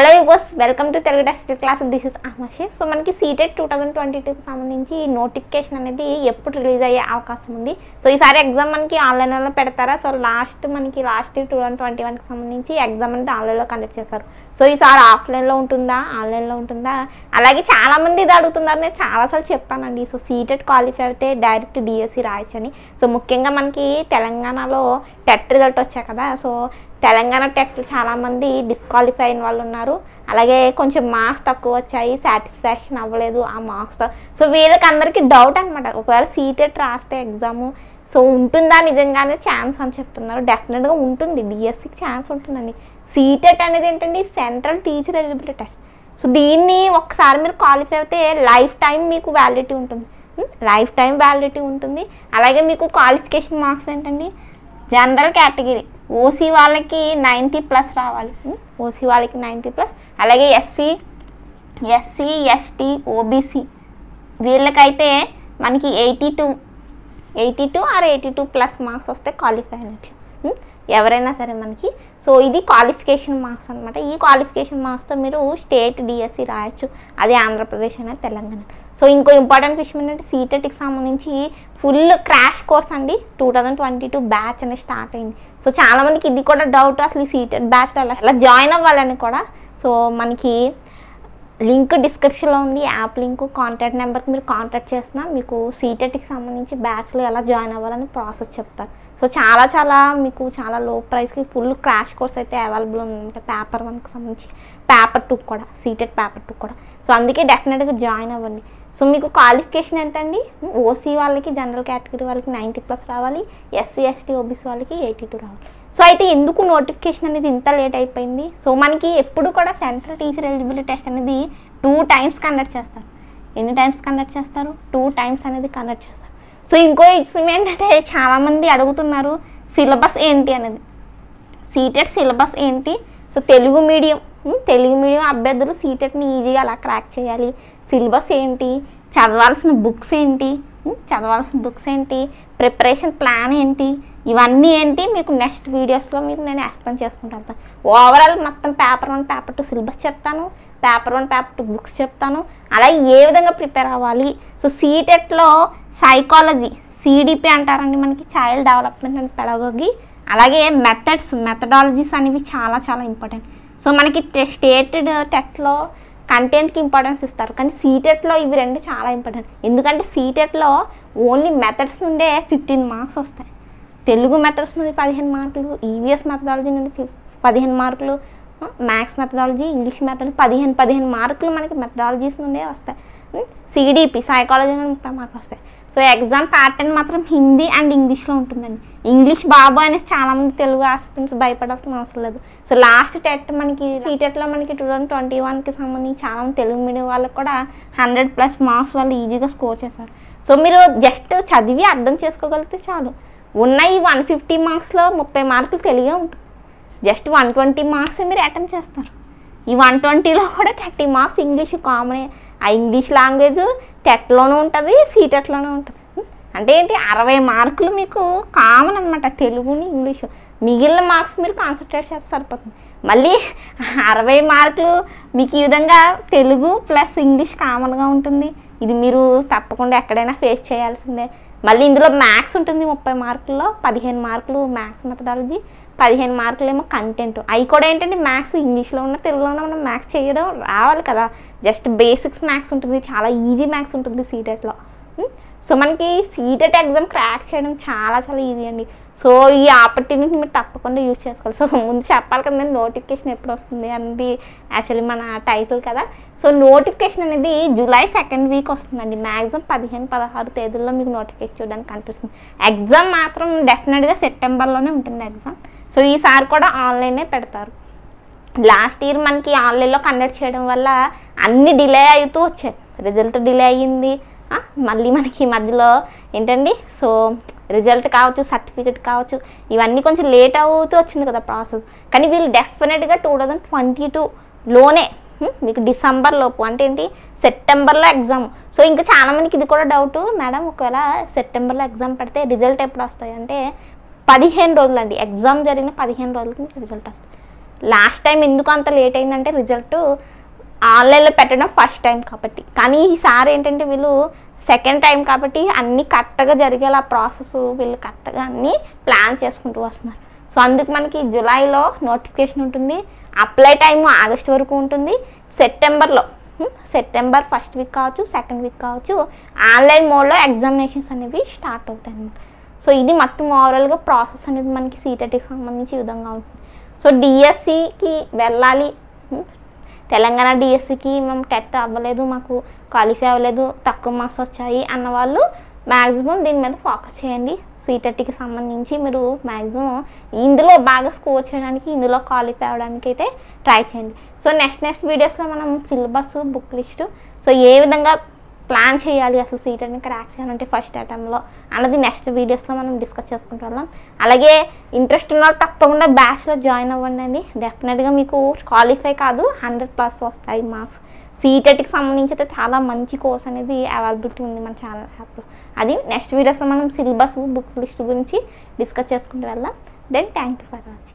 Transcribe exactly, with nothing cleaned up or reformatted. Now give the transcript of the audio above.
Hello yours welcome to Telugu test class this is అహ్మషి। So మనకి CTET twenty twenty two కి సంబంధించి notification అనేది ఎప్పుడు రిలీజ్ అయ్యే అవకాశం ఉంది। సో ఈసారి ఎగ్జామ్ మనకి ఆన్లైన్ లో పెడతారా। సో లాస్ట్ మనకి లాస్ట్ ట్వంటీ ట్వంటీ వన్ కి సంబంధించి ఎగ్జామ్ అనేది ఆన్లైన్ లో కండక్ట్ చేశారు। సో ఈసారి ఆఫ్లైన్ లో ఉంటుందా ఆన్లైన్ లో ఉంటుందా, అలాగే చాలా మంది ఇది అడుగుతున్నారు, నేను చాలాసార్లు చెప్పానండి। సో సీటెట్ క్వాలిఫై అయితే డైరెక్ట్ డిఎస్సి రాయొచ్చని। సో ముఖ్యంగా మనకి తెలంగాణలో టెట్ రిజల్ట్ వచ్చాయి కదా, సో తెలంగాణ టెట్ చాలామంది డిస్క్వాలిఫై అయిన వాళ్ళు ఉన్నారు, అలాగే కొంచెం మార్క్స్ తక్కువ వచ్చాయి, సాటిస్ఫాక్షన్ అవ్వలేదు ఆ మార్క్స్। సో వీళ్ళకి అందరికీ డౌట్ అనమాట, ఒకవేళ సీటెట్ రాస్తే ఎగ్జాము సో ఉంటుందా నిజంగానే ఛాన్స్ అని చెప్తున్నారు। డెఫినెట్గా ఉంటుంది, డిఎస్సికి ఛాన్స్ ఉంటుందండి। సీటెట్ అనేది ఏంటంటే central teacher eligibility test. So దీన్ని ఒకసారి మీరు క్వాలిఫై అయితే లైఫ్ టైం మీకు వ్యాలిడిటీ ఉంటుంది, లైఫ్ టైం వ్యాలిడిటీ ఉంటుంది। అలాగే మీకు క్వాలిఫికేషన్ మార్క్స్ ఏంటండి, జనరల్ కేటగిరీ ఓసీ వాళ్ళకి నైంటీ ప్లస్ రావాలి, ఓసీ వాళ్ళకి నైంటీ ప్లస్, అలాగే ఎస్సీ ఎస్సీ ఎస్టీ ఓబీసీ వీళ్ళకైతే మనకి eighty two eighty two or eighty two plus marks వస్తే క్వాలిఫై అయినట్లు ఎవరైనా సరే మనకి। సో ఇది క్వాలిఫికేషన్ మార్క్స్ అనమాట। ఈ క్వాలిఫికేషన్ మార్క్స్తో మీరు స్టేట్ డిఎస్సి రాయొచ్చు, అది ఆంధ్రప్రదేశ్ అయినా తెలంగాణ। సో ఇంకో ఇంపార్టెంట్ విషయం ఏంటంటే సీటెట్కి సంబంధించి ఫుల్ క్రాష్ కోర్స్ అండి two thousand twenty two batch అనేది స్టార్ట్ అయింది। సో చాలామందికి ఇది కూడా డౌట్, అసలు ఈ సీటెట్ బ్యాచ్లో అలా జాయిన్ అవ్వాలని కూడా। సో మనకి లింక్ డిస్క్రిప్షన్లో ఉంది, యాప్ లింక్, కాంటాక్ట్ నెంబర్కి మీరు కాంటాక్ట్ చేసినా మీకు సీటెట్కి సంబంధించి బ్యాచ్లో ఎలా జాయిన్ అవ్వాలని ప్రాసెస్ చెప్తారు। సో చాలా చాలా మీకు చాలా లో ప్రైస్కి ఫుల్ క్రాష్ కోర్స్ అయితే అవైలబుల్ ఉందంటే పేపర్ వన్కి సంబంధించి పేపర్ టూ కూడా, సీటెట్ పేపర్ టూ కూడా। సో అందుకే డెఫినెట్గా జాయిన్ అవ్వండి। సో మీకు క్వాలిఫికేషన్ ఎంతండి, ఓసీ వాళ్ళకి జనరల్ కేటగిరీ వాళ్ళకి నైంటీ ప్లస్ రావాలి, ఎస్సీ ఎస్టీ ఓబీసీ వాళ్ళకి ఎయిటీ టూ రావాలి। సో అయితే ఎందుకు నోటిఫికేషన్ అనేది ఇంత లేట్ అయిపోయింది? సో మనకి ఎప్పుడు కూడా సెంట్రల్ టీచర్ ఎలిజిబిలిటీ టెస్ట్ అనేది టూ టైమ్స్ కండక్ట్ చేస్తారు। ఎన్ని టైమ్స్ కండక్ట్ చేస్తారు? టూ టైమ్స్ అనేది కండక్ట్ చేస్తారు। సో ఇంకో విషయం ఏంటంటే చాలామంది అడుగుతున్నారు సిలబస్ ఏంటి అనేది, సీటెట్ సిలబస్ ఏంటి? So Telugu medium Telugu medium అభ్యర్థులు సీటెట్ని ఈజీగా అలా క్రాక్ చేయాలి, సిలబస్ ఏంటి, చదవాల్సిన బుక్స్ ఏంటి చదవాల్సిన బుక్స్ ఏంటి ప్రిపరేషన్ ప్లాన్ ఏంటి, ఇవన్నీ ఏంటి మీకు నెక్స్ట్ వీడియోస్లో మీకు నేను ఎక్స్ప్లెయిన్ చేసుకుంటాను। ఓవరాల్ మొత్తం paper one paper two syllabus చెప్తాను, paper one paper two books చెప్తాను, అలాగే ఏ విధంగా ప్రిపేర్ అవ్వాలి। సో సీటెట్లో సైకాలజీ సిడిపి అంటారండి, మనకి చైల్డ్ డెవలప్మెంట్ అండ్ పెడగోగి, అలాగే మెథడ్స్ మెథడాలజీస్ అనేవి చాలా చాలా ఇంపార్టెంట్। సో మనకి స్టేటెడ్ టెట్లో కంటెంట్కి ఇంపార్టెన్స్ ఇస్తారు, కానీ సీటెట్లో ఇవి రెండు చాలా ఇంపార్టెంట్, ఎందుకంటే సీటెట్లో ఓన్లీ మెథడ్స్ నుండే ఫిఫ్టీన్ మార్క్స్ వస్తాయి, తెలుగు మెథడ్స్ నుండి పదిహేను మార్కులు, ఈవీఎస్ మెథడాలజీ నుండి పదిహేను మార్కులు, మ్యాథ్స్ మెథడాలజీ ఇంగ్లీష్ మెథడాలజీ పదిహేను పదిహేను మార్కులు మనకి మెథడాలజీస్ నుండే వస్తాయి, సిడిపి సైకాలజీ నుండి ముప్పై మార్కులు వస్తాయి। సో ఎగ్జామ్ ప్యాటర్న్ మాత్రం హిందీ అండ్ ఇంగ్లీష్లో ఉంటుందండి। ఇంగ్లీష్ బాబు అనేసి చాలామంది తెలుగు ఆస్పిరెంట్స్ భయపడాల్సిన అవసరం లేదు। సో లాస్ట్ టెట్ మనకి సీటెట్లో మనకి టూ థౌజండ్ ట్వంటీ వన్కి సంబంధించి చాలామంది తెలుగు మీడియం వాళ్ళకి కూడా హండ్రెడ్ ప్లస్ మార్క్స్ వాళ్ళు ఈజీగా స్కోర్ చేశారు। సో మీరు జస్ట్ చదివి అర్థం చేసుకోగలిగితే చాలు, ఉన్న ఈ వన్ ఫిఫ్టీ మార్క్స్లో ముప్పై మార్కులు తెలియ ఉంటుంది, జస్ట్ వన్ ట్వంటీ మార్క్స్ మీరు అటెంప్ట్ చేస్తారు। ఈ వన్ ట్వంటీలో కూడా థర్టీ మార్క్స్ ఇంగ్లీష్ కామనే, ఆ ఇంగ్లీష్ లాంగ్వేజ్ టెట్లోనూ ఉంటుంది సీటెట్లోనూ ఉంటుంది, అంటే ఏంటి అరవై మార్కులు మీకు కామన్ అనమాట తెలుగుని ఇంగ్లీషు, మిగిలిన మార్క్స్ మీరు కాన్సన్ట్రేట్ చేస్తే సరిపోతుంది। మళ్ళీ అరవై మార్కులు మీకు ఈ విధంగా తెలుగు ప్లస్ ఇంగ్లీష్ కామన్గా ఉంటుంది, ఇది మీరు తప్పకుండా ఎక్కడైనా ఫేస్ చేయాల్సిందే। మళ్ళీ ఇందులో మ్యాథ్స్ ఉంటుంది, ముప్పై మార్కుల్లో పదిహేను మార్కులు మ్యాథ్స్ మెథడాలజీ, పదిహేను మార్కులు ఏమో కంటెంట్, అవి కూడా ఏంటంటే మ్యాథ్స్ ఇంగ్లీష్లో ఉన్న తెలుగులో ఉన్న మ్యాథ్స్ చేయడం రావాలి కదా, జస్ట్ బేసిక్స్ మ్యాథ్స్ ఉంటుంది, చాలా ఈజీ మ్యాథ్స్ ఉంటుంది సీటెట్లో। సో మనకి సీటెట్ ఎగ్జామ్ క్రాక్ చేయడం చాలా చాలా ఈజీ అండి। సో ఈ ఆపర్చునిటీ మీరు తప్పకుండా యూజ్ చేసుకోవాలి। సో ముందు చెప్పాలి కదా నేను నోటిఫికేషన్ ఎప్పుడు వస్తుంది అనేది, యాక్చువల్లీ మన టైటిల్ కదా। సో నోటిఫికేషన్ అనేది జూలై సెకండ్ వీక్ వస్తుందండి, మ్యాక్సిమం పదిహేను పదహారు తేదీల్లో మీకు నోటిఫికేషన్ చూడడానికి కనిపిస్తుంది। ఎగ్జామ్ మాత్రం డెఫినెట్గా సెప్టెంబర్లోనే ఉంటుంది ఎగ్జామ్। సో ఈసారి కూడా ఆన్లైనే పెడతారు, లాస్ట్ ఇయర్ మనకి ఆన్లైన్లో కండక్ట్ చేయడం వల్ల అన్నీ డిలే అవుతూ వచ్చాయి, రిజల్ట్ డిలే అయ్యింది, మళ్ళీ మనకి మధ్యలో ఏంటండి సో రిజల్ట్ కావచ్చు సర్టిఫికెట్ కావచ్చు ఇవన్నీ కొంచెం లేట్ అవుతూ వచ్చింది కదా ప్రాసెస్, కానీ వీళ్ళు డెఫినెట్గా టూ థౌజండ్ ట్వంటీ టూలోనే మీకు డిసెంబర్ లోపు అంటే ఏంటి సెప్టెంబర్లో ఎగ్జామ్। సో ఇంకా చాలామందికి ఇది కూడా డౌట్, మేడం ఒకవేళ సెప్టెంబర్లో ఎగ్జామ్ పెడితే రిజల్ట్ ఎప్పుడు వస్తాయి అంటే పదిహేను రోజులండి, ఎగ్జామ్ జరిగిన పదిహేను రోజులకి రిజల్ట్ వస్తుంది। లాస్ట్ టైం ఎందుకు అంత లేట్ అయిందంటే రిజల్ట్ ఆన్లైన్లో పెట్టడం ఫస్ట్ టైం కాబట్టి, కానీ ఈసారి ఏంటంటే వీళ్ళు సెకండ్ టైం కాబట్టి అన్నీ కరెక్ట్గా జరిగేలా ప్రాసెస్ వీళ్ళు కరెక్ట్గా అన్నీ ప్లాన్ చేసుకుంటూ వస్తున్నారు. సో అందుకు మనకి జూలైలో నోటిఫికేషన్ ఉంటుంది, అప్లై టైము ఆగస్ట్ వరకు ఉంటుంది, సెప్టెంబర్లో సెప్టెంబర్ ఫస్ట్ వీక్ కావచ్చు సెకండ్ వీక్ కావచ్చు ఆన్లైన్ మోడ్లో ఎగ్జామినేషన్స్ అనేవి స్టార్ట్ అవుతాయి అన్నమాట. సో ఇది మొత్తం ఓవరాల్గా ప్రాసెస్ అనేది మనకి సీటెట్కి సంబంధించి విధంగా ఉంటుంది. సో డిఎస్సికి వెళ్ళాలి, తెలంగాణ డిఎస్సికి మేము టెట్ అవ్వలేదు, మాకు క్వాలిఫై అవ్వలేదు, తక్కువ మార్క్స్ వచ్చాయి అన్న వాళ్ళు మ్యాక్సిమం దీని మీద ఫోకస్ చేయండి. సీటెట్కి సంబంధించి మీరు మ్యాక్సిమం ఇందులో బాగా స్కోర్ చేయడానికి, ఇందులో క్వాలిఫై అవ్వడానికి అయితే ట్రై చేయండి. సో నెక్స్ట్ నెక్స్ట్ వీడియోస్లో మనం సిలబస్, బుక్ లిస్టు, సో ఏ విధంగా ప్లాన్ చేయాలి, అసలు సీటెట్ని క్రాక్ చేయాలంటే ఫస్ట్ అటెంప్ట్లో అన్నది నెక్స్ట్ వీడియోస్లో మనం డిస్కస్ చేసుకుంటూ వెళ్దాం. అలాగే ఇంట్రెస్ట్ ఉన్న తప్పకుండా బ్యాచ్లో జాయిన్ అవ్వండి అండి, డెఫినెట్గా మీకు క్వాలిఫై కాదు హండ్రెడ్ ప్లస్ వస్తాయి మార్క్స్. సీటెట్కి సంబంధించి అయితే చాలా మంచి కోర్స్ అనేది అవైలబిలిటీ ఉంది మన ఛానల్ యాప్లో. అది నెక్స్ట్ వీడియోస్లో మనం సిలబస్, బుక్ లిస్ట్ గురించి డిస్కస్ చేసుకుంటూ వెళ్దాం. Then thank you for watching.